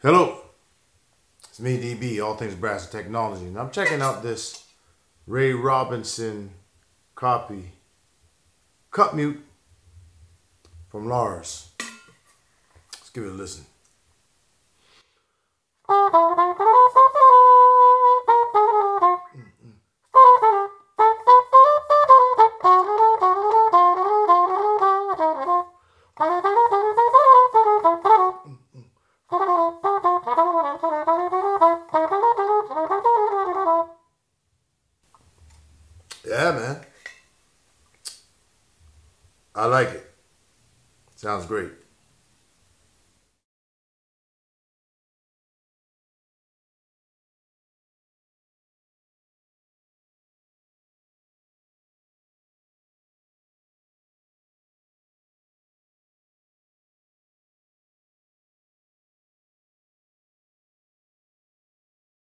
Hello, it's me DB, all things brass and technology, and I'm checking out this Ray Robinson Cup Mute from Lars. Let's give it a listen. Yeah, man. I like it. Sounds great.